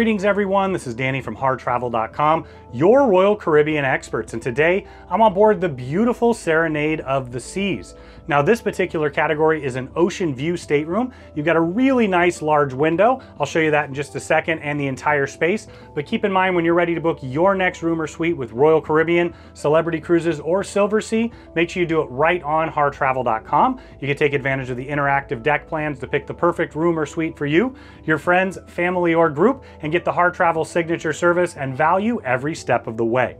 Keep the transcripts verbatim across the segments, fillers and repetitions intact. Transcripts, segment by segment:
Greetings everyone, this is Danny from harr travel dot com, your Royal Caribbean experts, and today I'm on board the beautiful Serenade of the Seas. Now this particular category is an ocean view stateroom. You've got a really nice large window, I'll show you that in just a second, and the entire space, but keep in mind when you're ready to book your next room or suite with Royal Caribbean, Celebrity Cruises, or Silver Sea, make sure you do it right on harr travel dot com. You can take advantage of the interactive deck plans to pick the perfect room or suite for you, your friends, family, or group, and get the Harr Travel signature service and value every step of the way.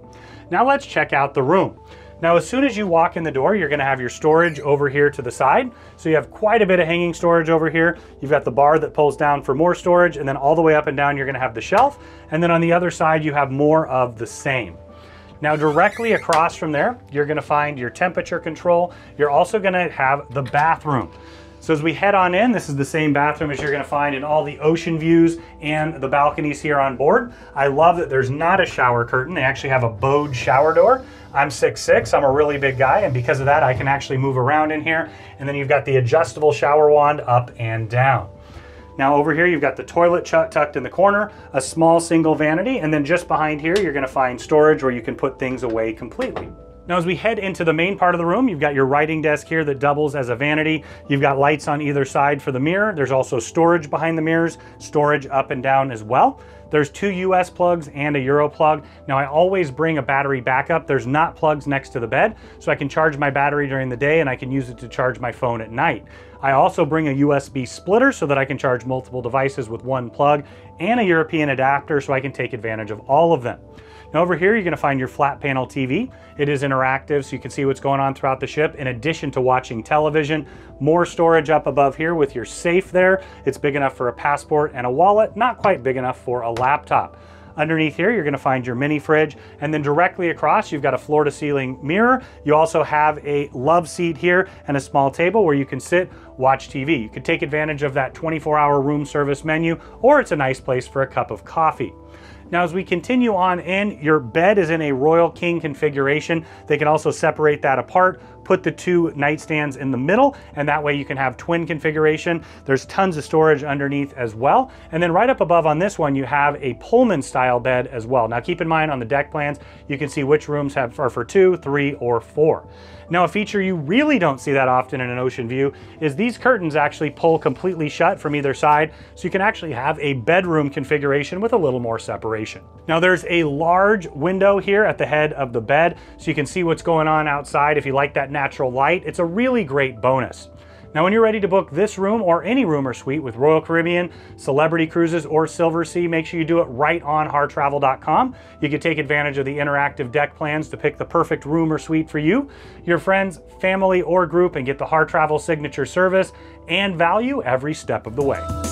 Now let's check out the room. Now, as soon as you walk in the door, you're gonna have your storage over here to the side. So you have quite a bit of hanging storage over here. You've got the bar that pulls down for more storage, and then all the way up and down, you're gonna have the shelf. And then on the other side, you have more of the same. Now directly across from there, you're gonna find your temperature control. You're also gonna have the bathroom. So as we head on in, this is the same bathroom as you're gonna find in all the ocean views and the balconies here on board. I love that there's not a shower curtain. They actually have a bowed shower door. I'm six foot six, I'm a really big guy, and because of that, I can actually move around in here. And then you've got the adjustable shower wand up and down. Now over here, you've got the toilet tucked in the corner, a small single vanity, and then just behind here, you're gonna find storage where you can put things away completely. Now, as we head into the main part of the room, you've got your writing desk here that doubles as a vanity. You've got lights on either side for the mirror. There's also storage behind the mirrors, storage up and down as well. There's two U S plugs and a Euro plug. Now, I always bring a battery backup. There's not plugs next to the bed, so I can charge my battery during the day and I can use it to charge my phone at night. I also bring a U S B splitter so that I can charge multiple devices with one plug, and a European adapter so I can take advantage of all of them. Now over here, you're gonna find your flat panel T V. It is interactive, so you can see what's going on throughout the ship in addition to watching television. More storage up above here with your safe there. It's big enough for a passport and a wallet, not quite big enough for a laptop. Underneath here, you're gonna find your mini fridge, and then directly across, you've got a floor to ceiling mirror. You also have a love seat here and a small table where you can sit, watch T V. You could take advantage of that twenty-four hour room service menu, or it's a nice place for a cup of coffee. Now, as we continue on in, your bed is in a Royal King configuration. They can also separate that apart, put the two nightstands in the middle, and that way you can have twin configuration. There's tons of storage underneath as well. And then right up above on this one, you have a Pullman style bed as well. Now, keep in mind on the deck plans, you can see which rooms have are for two, three, or four. Now, a feature you really don't see that often in an ocean view is these curtains actually pull completely shut from either side. So you can actually have a bedroom configuration with a little more separation. Now there's a large window here at the head of the bed, so you can see what's going on outside. If you like that natural light, it's a really great bonus. Now when you're ready to book this room or any room or suite with Royal Caribbean, Celebrity Cruises, or Silver Sea, make sure you do it right on harr travel dot com. You can take advantage of the interactive deck plans to pick the perfect room or suite for you, your friends, family, or group, and get the Harr Travel signature service and value every step of the way.